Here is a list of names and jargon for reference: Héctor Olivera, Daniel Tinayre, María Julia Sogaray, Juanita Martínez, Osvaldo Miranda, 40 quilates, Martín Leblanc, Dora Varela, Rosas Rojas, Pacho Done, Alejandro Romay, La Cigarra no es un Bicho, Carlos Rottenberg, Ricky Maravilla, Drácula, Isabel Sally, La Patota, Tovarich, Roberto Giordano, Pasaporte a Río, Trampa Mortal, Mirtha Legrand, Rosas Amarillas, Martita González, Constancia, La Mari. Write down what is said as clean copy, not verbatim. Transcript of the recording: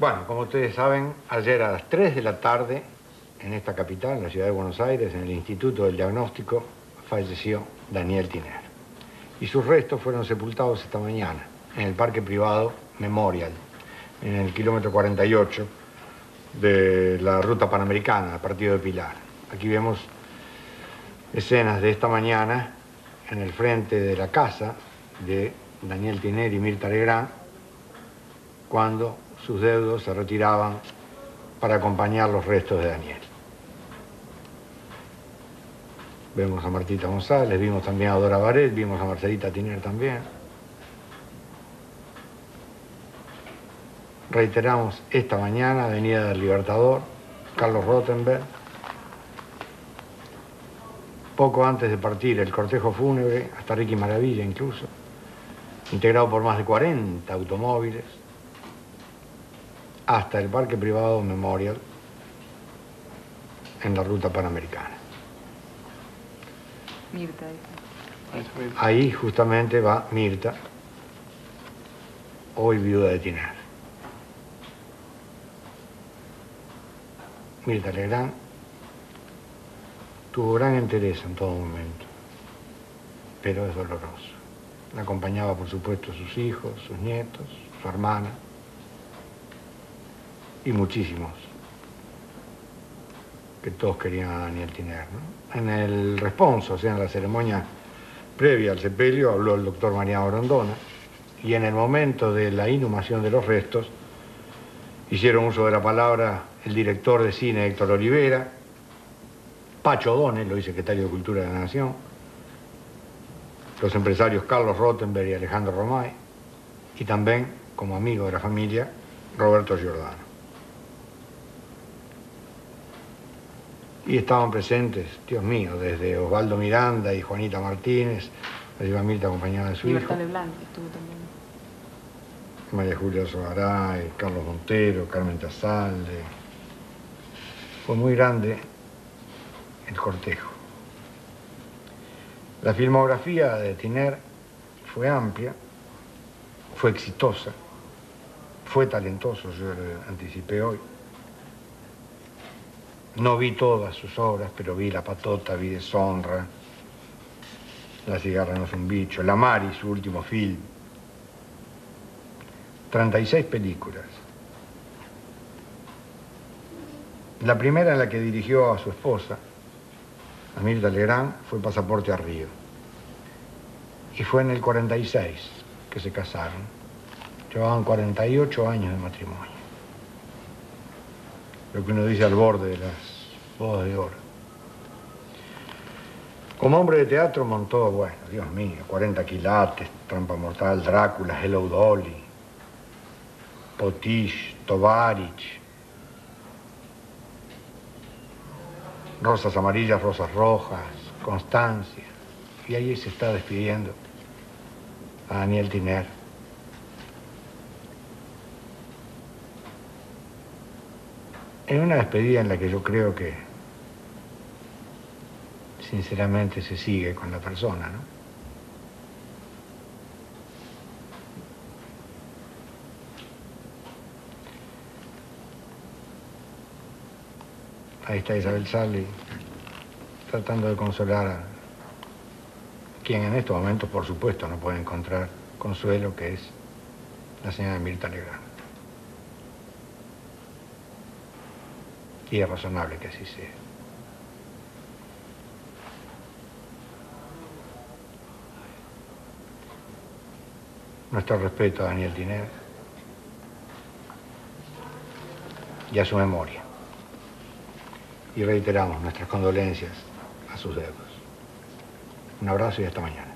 Bueno, como ustedes saben, ayer a las 3 de la tarde, en esta capital, en la ciudad de Buenos Aires, en el Instituto del Diagnóstico, falleció Daniel Tinayre. Y sus restos fueron sepultados esta mañana, en el parque privado Memorial, en el kilómetro 48 de la ruta panamericana, a partir de Pilar. Aquí vemos escenas de esta mañana en el frente de la casa de Daniel Tinayre y Mirtha Legrand, cuando sus deudos se retiraban para acompañar los restos de Daniel. Vemos a Martita González, vimos también a Dora Varela, vimos a Marcelita Tiner también. Reiteramos, esta mañana, Avenida del Libertador, Carlos Rottenberg. Poco antes de partir el cortejo fúnebre, hasta Ricky Maravilla incluso, integrado por más de 40 automóviles, hasta el parque privado Memorial, en la ruta panamericana. Mirtha. Ahí justamente va Mirtha, hoy viuda de Tinayre. Mirtha Legrand tuvo gran entereza en todo momento, pero es doloroso. La acompañaba, por supuesto, sus hijos, sus nietos, su hermana y muchísimos que todos querían a Daniel Tinayre, ¿no? En el responso, o sea, en la ceremonia previa al sepelio, habló el doctor María Orondona y en el momento de la inhumación de los restos hicieron uso de la palabra el director de cine Héctor Olivera, Pacho Done, el hoy secretario de Cultura de la Nación, los empresarios Carlos Rottenberg y Alejandro Romay, y también, como amigo de la familia, Roberto Giordano. Y estaban presentes, Dios mío, desde Osvaldo Miranda y Juanita Martínez, allí va Mirtha acompañada de su hijo. Martín Leblanc estuvo también. María Julia Sogaray, Carlos Montero, Carmen Tazalde. Fue muy grande el cortejo. La filmografía de Tinayre fue amplia, fue exitosa, fue talentoso, yo lo anticipé hoy. No vi todas sus obras, pero vi La Patota, vi Deshonra, La Cigarra no es un Bicho, La Mari, su último film. 36 películas. La primera en la que dirigió a su esposa, a Mirtha Legrand, fue Pasaporte a Río. Y fue en el 46 que se casaron. Llevaban 48 años de matrimonio. Lo que uno dice al borde de las bodas de oro. Como hombre de teatro montó, bueno, Dios mío, 40 quilates, Trampa Mortal, Drácula, Hello Dolly, Potish, Tovarich, Rosas Amarillas, Rosas Rojas, Constancia. Y ahí se está despidiendo a Daniel Tinayre. En una despedida en la que yo creo que, sinceramente, se sigue con la persona, ¿no? Ahí está Isabel Sally tratando de consolar a quien en estos momentos, por supuesto, no puede encontrar consuelo, que es la señora Mirtha Legrand. Y es razonable que así sea. Nuestro respeto a Daniel Tinayre y a su memoria. Y reiteramos nuestras condolencias a sus deudos. Un abrazo y hasta mañana.